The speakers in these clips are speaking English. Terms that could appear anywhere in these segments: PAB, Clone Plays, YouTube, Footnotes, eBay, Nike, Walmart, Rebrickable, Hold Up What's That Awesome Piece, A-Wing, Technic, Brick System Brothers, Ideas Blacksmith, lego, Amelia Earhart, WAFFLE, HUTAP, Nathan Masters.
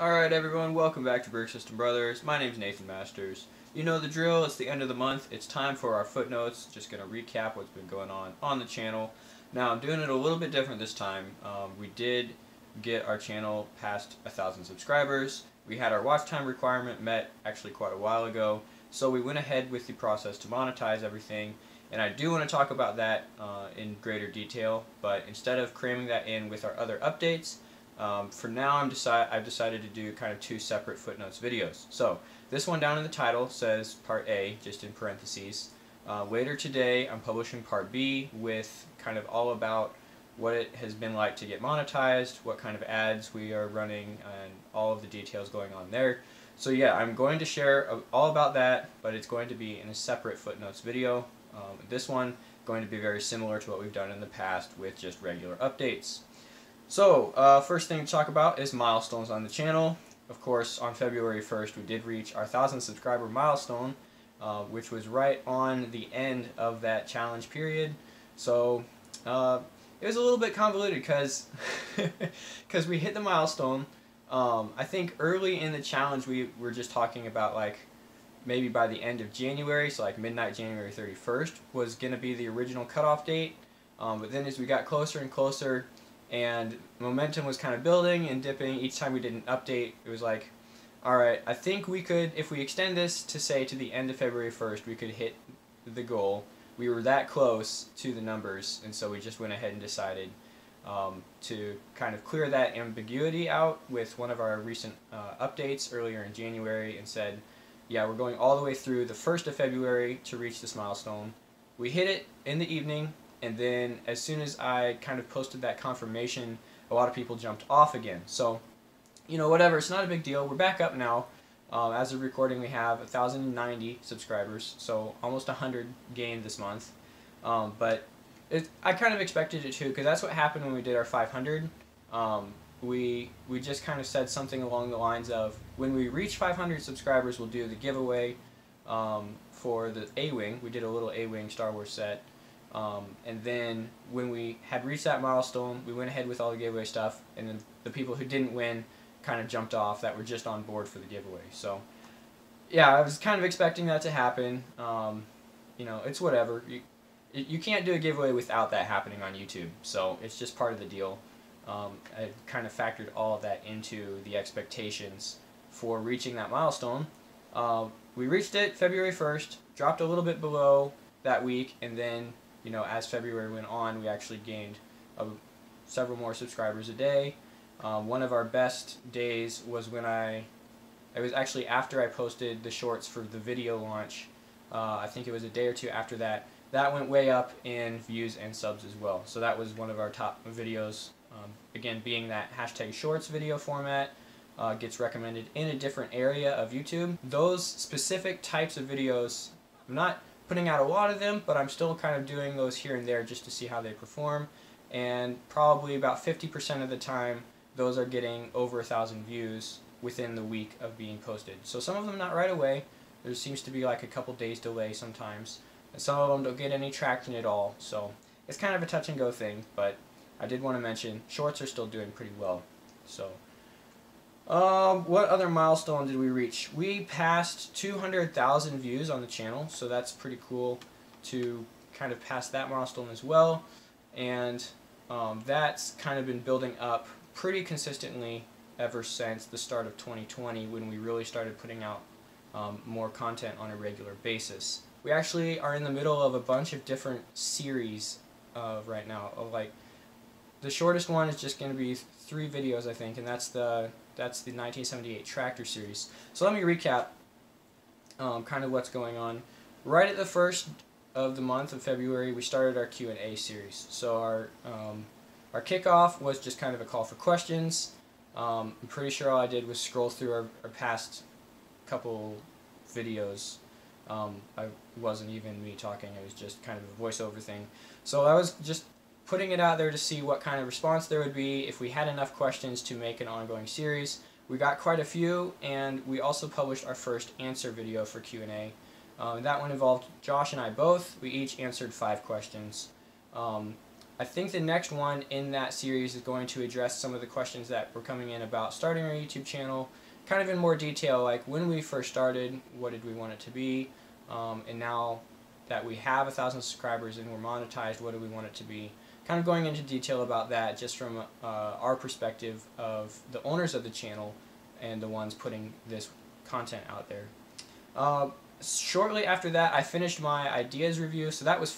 Alright everyone, welcome back to Brick System Brothers. My name's Nathan Masters. You know the drill, it's the end of the month, it's time for our footnotes. Just going to recap what's been going on the channel. Now I'm doing it a little bit different this time. We did get our channel past 1,000 subscribers. We had our watch time requirement met actually quite a while ago, so we went ahead with the process to monetize everything. And I do want to talk about that in greater detail, but instead of cramming that in with our other updates, for now I've decided to do kind of two separate footnotes videos. So this one down in the title says part A, just in parentheses. Later today I'm publishing part B with kind of all about what it has been like to get monetized, what kind of ads we are running, and all of the details going on there. So yeah, I'm going to share all about that, but it's going to be in a separate footnotes video. This one going to be very similar to what we've done in the past with just regular updates. So, first thing to talk about is milestones on the channel. Of course, on February 1st, we did reach our 1,000 subscriber milestone, which was right on the end of that challenge period. So, it was a little bit convoluted because we hit the milestone. I think early in the challenge, we were just talking about like maybe by the end of January, so like midnight January 31st was going to be the original cutoff date. But then as we got closer and closer, and momentum was kind of building and dipping each time we did an update. It was like, alright, I think we could, if we extend this to say to the end of February 1st, we could hit the goal. We were that close to the numbers, and so we just went ahead and decided to kind of clear that ambiguity out with one of our recent updates earlier in January and said, yeah, we're going all the way through the 1st of February to reach this milestone. We hit it in the evening. And then as soon as I kind of posted that confirmation, a lot of people jumped off again. So, you know, whatever, it's not a big deal. We're back up now. As of recording, we have 1,090 subscribers, so almost 100 gained this month. But I kind of expected it too, because that's what happened when we did our 500. We just kind of said something along the lines of, when we reach 500 subscribers, we'll do the giveaway for the A-Wing. We did a little A-Wing Star Wars set. And then when we had reached that milestone, we went ahead with all the giveaway stuff, and then the people who didn't win kind of jumped off that were just on board for the giveaway. So yeah, I was kind of expecting that to happen. You know, it's whatever. You can't do a giveaway without that happening on YouTube, so it's just part of the deal. I kind of factored all of that into the expectations for reaching that milestone. We reached it February 1st, dropped a little bit below that week, and then, you know, as February went on, we actually gained several more subscribers a day. One of our best days was when it was actually after I posted the shorts for the video launch. I think it was a day or two after that. That went way up in views and subs as well. So that was one of our top videos. Again, being that hashtag shorts video format gets recommended in a different area of YouTube. Those specific types of videos, I'm not putting out a lot of them, but I'm still kind of doing those here and there just to see how they perform, and probably about 50% of the time those are getting over 1,000 views within the week of being posted. So some of them not right away, there seems to be like a couple days delay sometimes, and some of them don't get any traction at all, so it's kind of a touch and go thing. But I did want to mention shorts are still doing pretty well. So what other milestone did we reach? We passed 200,000 views on the channel, so that's pretty cool to kind of pass that milestone as well. And that's kind of been building up pretty consistently ever since the start of 2020, when we really started putting out more content on a regular basis. We actually are in the middle of a bunch of different series right now. Like, the shortest one is just going to be 3 videos, I think, and that's the 1978 tractor series. So let me recap kind of what's going on. Right at the first of the month of February, we started our Q&A series. So our kickoff was just kind of a call for questions. I'm pretty sure all I did was scroll through our past couple videos. It wasn't even me talking, it was just kind of a voiceover thing. So I was just putting it out there to see what kind of response there would be if we had enough questions to make an ongoing series. We got quite a few, and we also published our first answer video for Q&A. That one involved Josh and I both. We each answered 5 questions. I think the next one in that series is going to address some of the questions that were coming in about starting our YouTube channel, kind of in more detail, like when we first started, what did we want it to be, and now that we have 1,000 subscribers and we're monetized, what do we want it to be? Kind of going into detail about that just from our perspective of the owners of the channel and the ones putting this content out there. Shortly after that, I finished my ideas review, so that was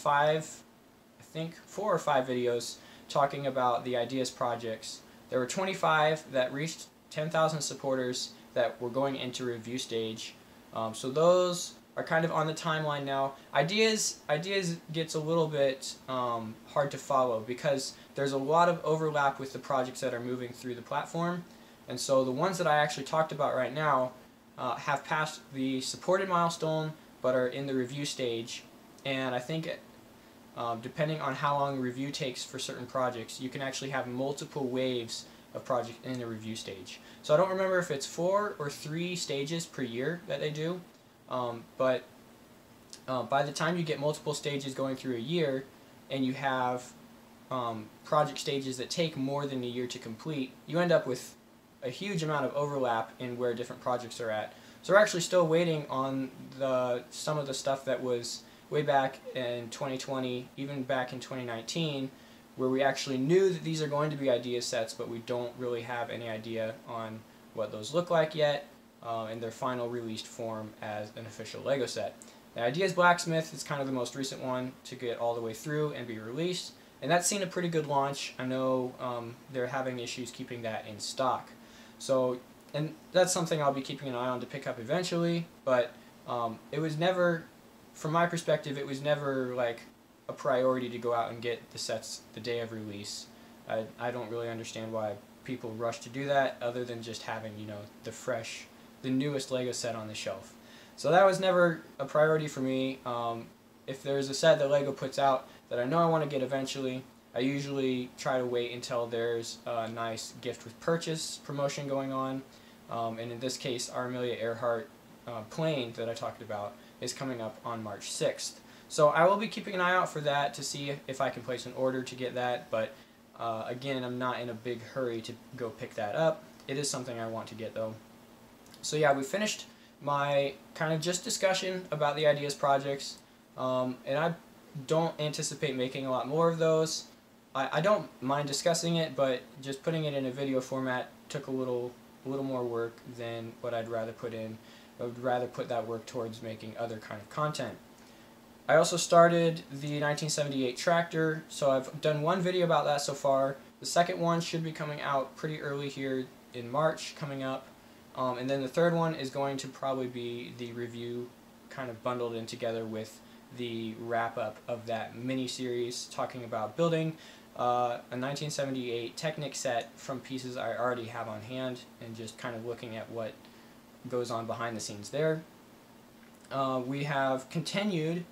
four or five videos talking about the Ideas projects. There were 25 that reached 10,000 supporters that were going into review stage. So those are kind of on the timeline now. Ideas gets a little bit hard to follow because there's a lot of overlap with the projects that are moving through the platform. And so the ones that I actually talked about right now have passed the supported milestone but are in the review stage. And I think depending on how long review takes for certain projects, you can actually have multiple waves of projects in the review stage. So I don't remember if it's 4 or 3 stages per year that they do, but by the time you get multiple stages going through a year and you have project stages that take more than a year to complete, you end up with a huge amount of overlap in where different projects are at. So we're actually still waiting on some of the stuff that was way back in 2020, even back in 2019, where we actually knew that these are going to be idea sets, but we don't really have any idea on what those look like yet in their final released form as an official Lego set. The Ideas Blacksmith is kind of the most recent one to get all the way through and be released, and that's seen a pretty good launch. I know they're having issues keeping that in stock. So, and that's something I'll be keeping an eye on to pick up eventually, but it was never... From my perspective, it was never like a priority to go out and get the sets the day of release. I don't really understand why people rush to do that, other than just having, you know, the newest Lego set on the shelf. So that was never a priority for me. If there's a set that Lego puts out that I know I want to get eventually, I usually try to wait until there's a nice gift with purchase promotion going on. And in this case, our Amelia Earhart plane that I talked about is coming up on March 6th. So I will be keeping an eye out for that to see if I can place an order to get that, but again, I'm not in a big hurry to go pick that up. It is something I want to get though. So yeah, we finished my kind of just discussion about the Ideas projects, and I don't anticipate making a lot more of those. I don't mind discussing it, but just putting it in a video format took a little more work than what I'd rather put in. I would rather put that work towards making other kind of content. I also started the 1978 tractor, so I've done one video about that so far. The second one should be coming out pretty early here in March coming up. And then the third one is going to probably be the review kind of bundled in together with the wrap-up of that mini-series talking about building a 1978 Technic set from pieces I already have on hand and just kind of looking at what goes on behind the scenes there. We have continued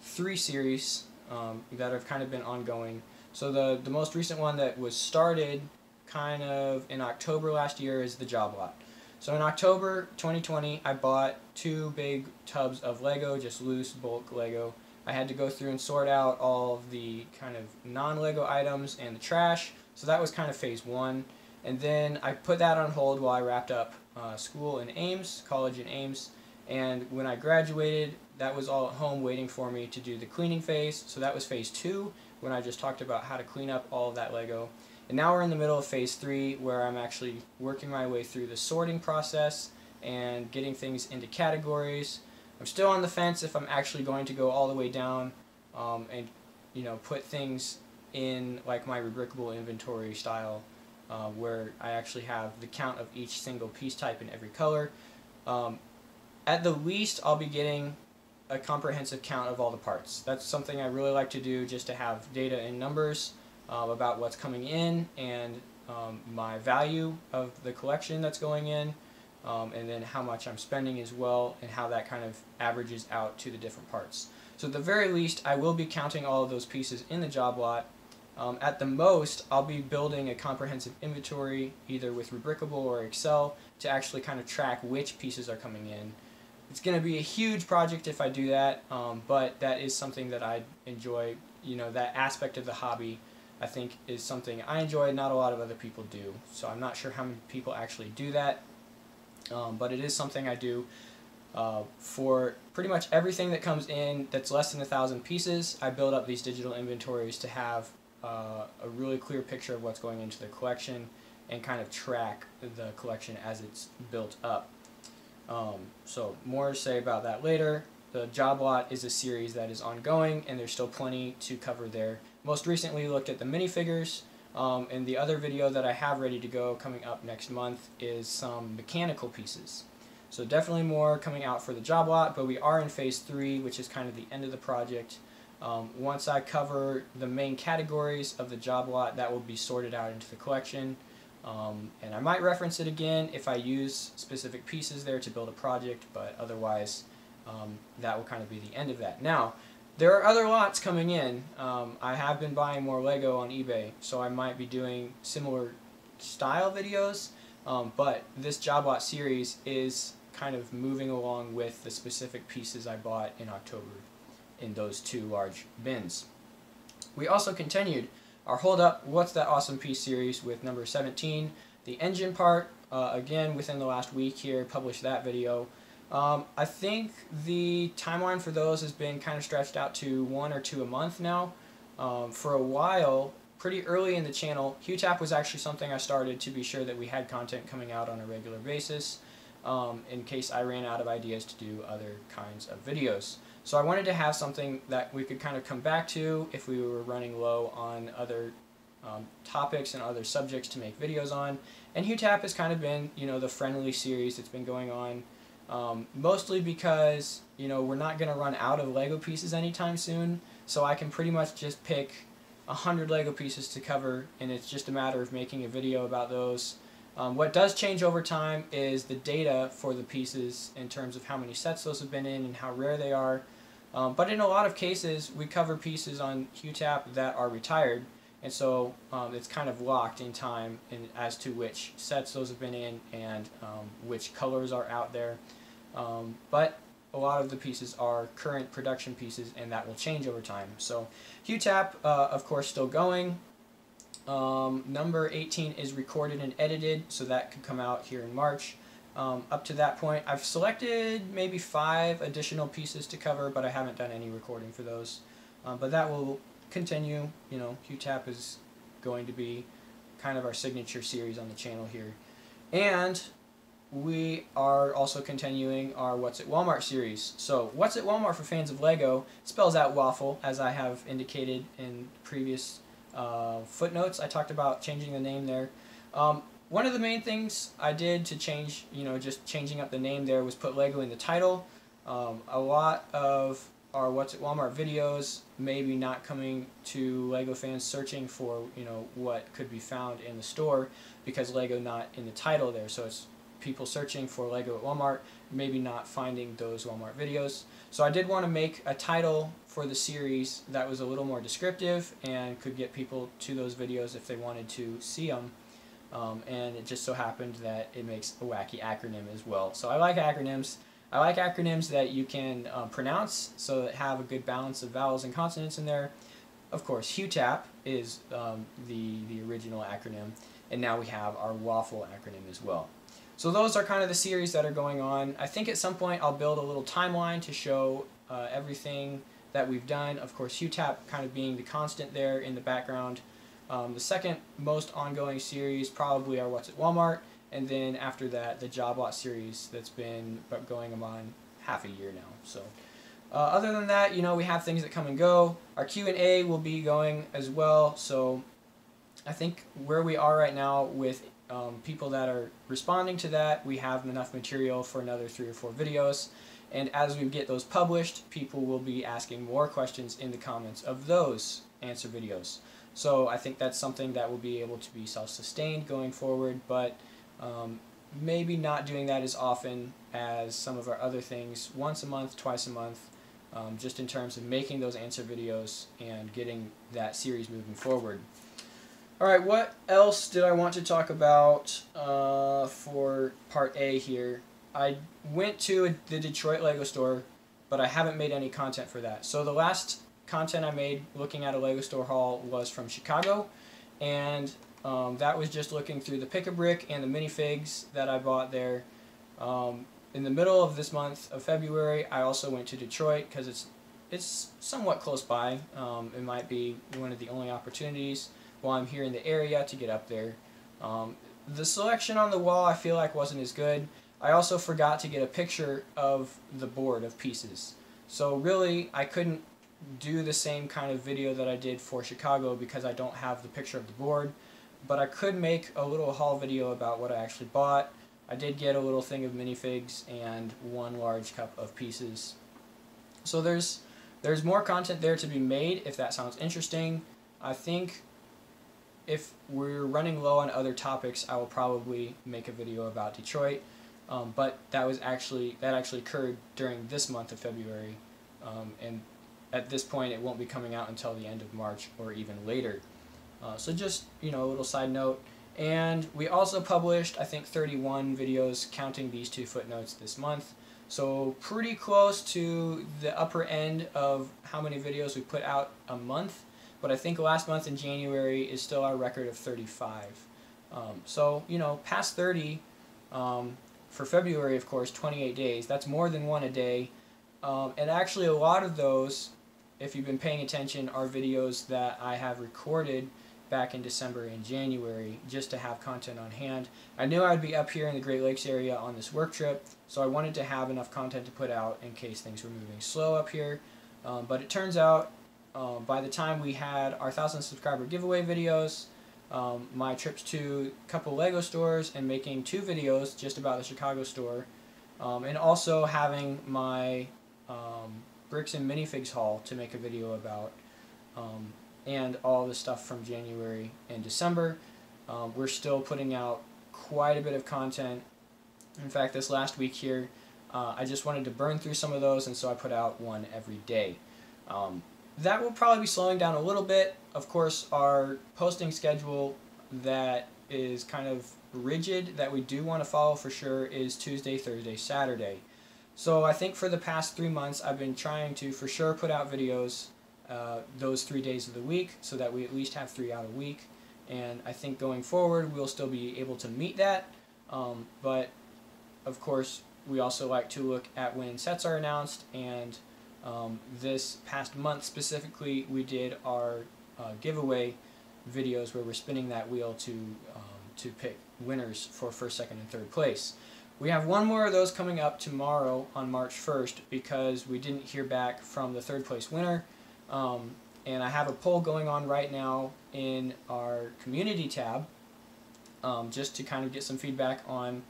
3 series that have kind of been ongoing. So the most recent one that was started kind of in October last year is the job lot. So in October 2020, I bought 2 big tubs of Lego, just loose bulk Lego. I had to go through and sort out all of the kind of non-Lego items and the trash. So that was kind of phase 1. And then I put that on hold while I wrapped up school in Ames, college in Ames, and when I graduated, that was all at home waiting for me to do the cleaning phase. So that was phase 2, when I just talked about how to clean up all of that Lego. And now we're in the middle of phase 3, where I'm actually working my way through the sorting process and getting things into categories. I'm still on the fence if I'm actually going to go all the way down and, you know, put things in like my Rebrickable inventory style, where I actually have the count of each single piece type in every color. At the least, I'll be getting a comprehensive count of all the parts. That's something I really like to do, just to have data and numbers about what's coming in and my value of the collection that's going in, and then how much I'm spending as well, and how that kind of averages out to the different parts. So at the very least, I will be counting all of those pieces in the job lot. At the most, I'll be building a comprehensive inventory, either with Rebrickable or Excel, to actually kind of track which pieces are coming in. It's going to be a huge project if I do that, but that is something that I enjoy, you know, that aspect of the hobby I think is something I enjoy, not a lot of other people do. So I'm not sure how many people actually do that, but it is something I do. For pretty much everything that comes in that's less than 1,000 pieces, I build up these digital inventories to have a really clear picture of what's going into the collection and kind of track the collection as it's built up. So more to say about that later. The Job Lot is a series that is ongoing, and there's still plenty to cover there. Most recently looked at the minifigures, and the other video that I have ready to go coming up next month is some mechanical pieces. So definitely more coming out for the Job Lot, but we are in phase 3, which is kind of the end of the project. Once I cover the main categories of the Job Lot, that will be sorted out into the collection. And I might reference it again if I use specific pieces there to build a project, but otherwise that will kind of be the end of that. Now, there are other lots coming in. I have been buying more Lego on eBay, so I might be doing similar style videos, but this Job Lot series is kind of moving along with the specific pieces I bought in October in those 2 large bins. We also continued our Hold Up What's That Awesome Piece series with number 17. The engine part, again within the last week here, published that video. I think the timeline for those has been kind of stretched out to 1 or 2 a month now. For a while, pretty early in the channel, HUTAP was actually something I started to be sure that we had content coming out on a regular basis, in case I ran out of ideas to do other kinds of videos. So I wanted to have something that we could kind of come back to if we were running low on other topics and other subjects to make videos on. And HUTAP has kind of been, you know, the friendly series that's been going on, mostly because, you know, we're not going to run out of Lego pieces anytime soon. So I can pretty much just pick 100 Lego pieces to cover, and it's just a matter of making a video about those. What does change over time is the data for the pieces in terms of how many sets those have been in and how rare they are. But in a lot of cases, we cover pieces on HUTAP that are retired, and so it's kind of locked in time in, as to which sets those have been in and which colors are out there. But a lot of the pieces are current production pieces, and that will change over time. So HUTAP, of course, still going. Number 18 is recorded and edited, so that could come out here in March. Up to that point, I've selected maybe 5 additional pieces to cover, but I haven't done any recording for those. But that will continue. You know, HUTAP is going to be kind of our signature series on the channel here. And we are also continuing our What's at Walmart series. So What's at Walmart for fans of Lego spells out WAFFLE, as I have indicated in previous footnotes. I talked about changing the name there. One of the main things I did to change, you know, just changing up the name there, was put Lego in the title. A lot of our What's at Walmart videos maybe not coming to Lego fans searching for, you know, what could be found in the store, because Lego not in the title there. So it's people searching for Lego at Walmart, maybe not finding those Walmart videos. So I did want to make a title for the series that was a little more descriptive and could get people to those videos if they wanted to see them. And it just so happened that it makes a wacky acronym as well. So I like acronyms. I like acronyms that you can pronounce, so that have a good balance of vowels and consonants in there. Of course, HUTAP is the original acronym, and now we have our WAFFLE acronym as well. So those are kind of the series that are going on. I think at some point I'll build a little timeline to show everything that we've done. Of course, HUTAP kind of being the constant there in the background. The second most ongoing series probably are What's at Walmart, and then after that the Job Lot series that's been going on half a year now. So other than that, you know, we have things that come and go. Our Q&A will be going as well. So I think where we are right now with people that are responding to that, we have enough material for another 3 or 4 videos, and as we get those published, people will be asking more questions in the comments of those answer videos. So I think that's something that will be able to be self-sustained going forward, but maybe not doing that as often as some of our other things, once a month, twice a month, just in terms of making those answer videos and getting that series moving forward. Alright, what else did I want to talk about for part A here? I went to the Detroit Lego store, but I haven't made any content for that. So the last content I made looking at a Lego store haul was from Chicago, and that was just looking through the Pick-A-Brick and the minifigs that I bought there. In the middle of this month of February, I also went to Detroit because it's somewhat close by. It might be one of the only opportunities while I'm here in the area to get up there. The selection on the wall I feel like wasn't as good. I also forgot to get a picture of the board of pieces. So really, I couldn't do the same kind of video that I did for Chicago because I don't have the picture of the board. But I could make a little haul video about what I actually bought. I did get a little thing of minifigs and one large cup of pieces. So there's more content there to be made if that sounds interesting. I think if we're running low on other topics, I will probably make a video about Detroit. But that actually occurred during this month of February, and at this point it won't be coming out until the end of March or even later. So just, you know, a little side note. And we also published, I think, 31 videos counting these two footnotes this month. So pretty close to the upper end of how many videos we put out a month. But I think last month in January is still our record of 35. So, you know, past 30, for February, of course, 28 days. That's more than one a day. And actually a lot of those, if you've been paying attention, are videos that I have recorded back in December and January just to have content on hand. I knew I'd be up here in the Great Lakes area on this work trip, so I wanted to have enough content to put out in case things were moving slow up here. But it turns out by the time we had our 1,000 subscriber giveaway videos, my trips to a couple Lego stores, and making two videos just about the Chicago store, and also having my bricks and minifigs haul to make a video about, and all the stuff from January and December. We're still putting out quite a bit of content. In fact, this last week here, I just wanted to burn through some of those, and so I put out one every day. That will probably be slowing down a little bit. Of course, our posting schedule that is kind of rigid that we do want to follow for sure is Tuesday, Thursday, Saturday. So I think for the past 3 months I've been trying to for sure put out videos those 3 days of the week so that we at least have 3 out a week, and I think going forward we'll still be able to meet that, but of course we also like to look at when sets are announced, and this past month specifically we did our giveaway videos where we're spinning that wheel to pick winners for first, second, and third place. We have one more of those coming up tomorrow on March 1st because we didn't hear back from the third place winner. And I have a poll going on right now in our community tab just to kind of get some feedback on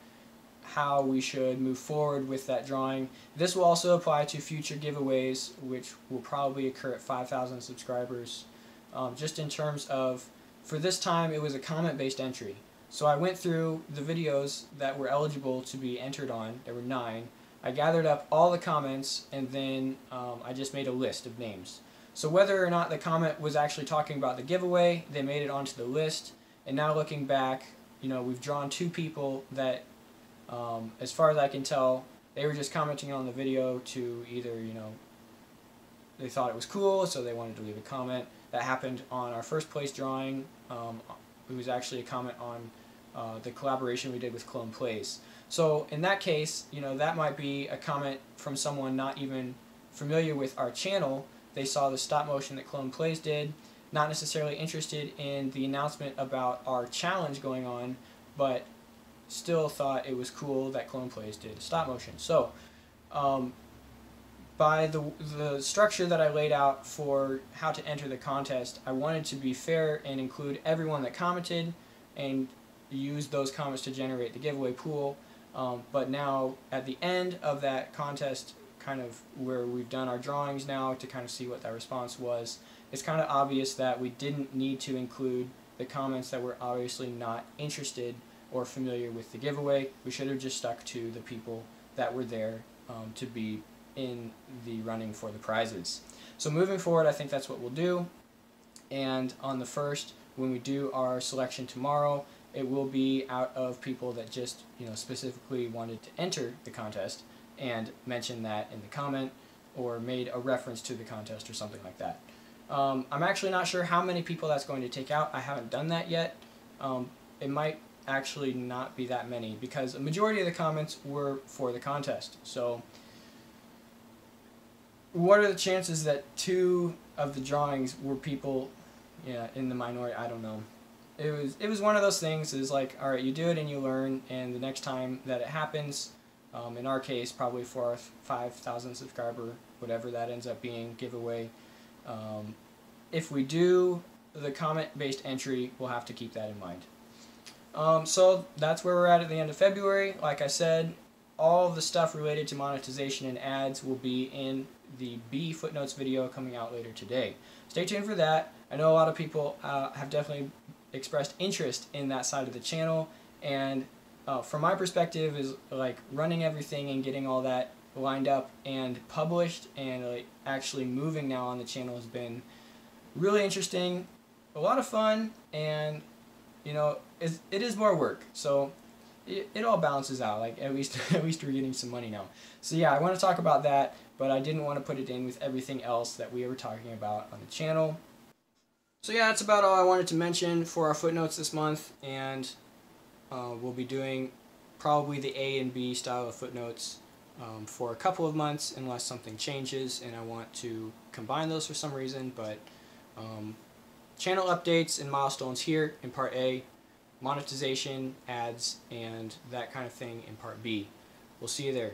how we should move forward with that drawing. This will also apply to future giveaways, which will probably occur at 5,000 subscribers, just in terms of, for this time it was a comment-based entry. So I went through the videos that were eligible to be entered on. There were 9. I gathered up all the comments, and then I just made a list of names. So whether or not the comment was actually talking about the giveaway, they made it onto the list. And now looking back, you know, we've drawn 2 people that, as far as I can tell, they were just commenting on the video to either, you know, they thought it was cool, so they wanted to leave a comment. That happened on our first place drawing. It was actually a comment on the collaboration we did with Clone Plays. So in that case, you know, that might be a comment from someone not even familiar with our channel. They saw the stop motion that Clone Plays did, not necessarily interested in the announcement about our challenge going on, but still thought it was cool that Clone Plays did stop motion. So by the structure that I laid out for how to enter the contest, I wanted to be fair and include everyone that commented and use those comments to generate the giveaway pool. But now at the end of that contest, kind of where we've done our drawings now to kind of see what that response was, it's kind of obvious that we didn't need to include the comments that were obviously not interested or familiar with the giveaway. We should have just stuck to the people that were there to be in the running for the prizes. So moving forward, I think that's what we'll do. And on the 1st, when we do our selection tomorrow, it will be out of people that just, you know, specifically wanted to enter the contest and mention that in the comment. or made a reference to the contest or something like that. I'm actually not sure how many people that's going to take out. I haven't done that yet. It might actually not be that many because a majority of the comments were for the contest. So what are the chances that two of the drawings were people in the minority? I don't know. It was one of those things. Is like, all right, you do it and you learn, and the next time that it happens, in our case, probably for our 5,000 subscriber, whatever that ends up being, giveaway. If we do the comment-based entry, we'll have to keep that in mind. So that's where we're at the end of February. Like I said, all the stuff related to monetization and ads will be in the B footnotes video coming out later today. Stay tuned for that. I know a lot of people have definitely expressed interest in that side of the channel, and from my perspective is like running everything and getting all that lined up and published and like actually moving now on the channel has been really interesting, a lot of fun, and you know, it is more work, so it all balances out. Like at least we're getting some money now. So yeah, I want to talk about that, but I didn't want to put it in with everything else that we were talking about on the channel. So yeah, that's about all I wanted to mention for our footnotes this month, and we'll be doing probably the A and B style of footnotes for a couple of months unless something changes and I want to combine those for some reason, but channel updates and milestones here in part A, monetization, ads, and that kind of thing in part B. We'll see you there.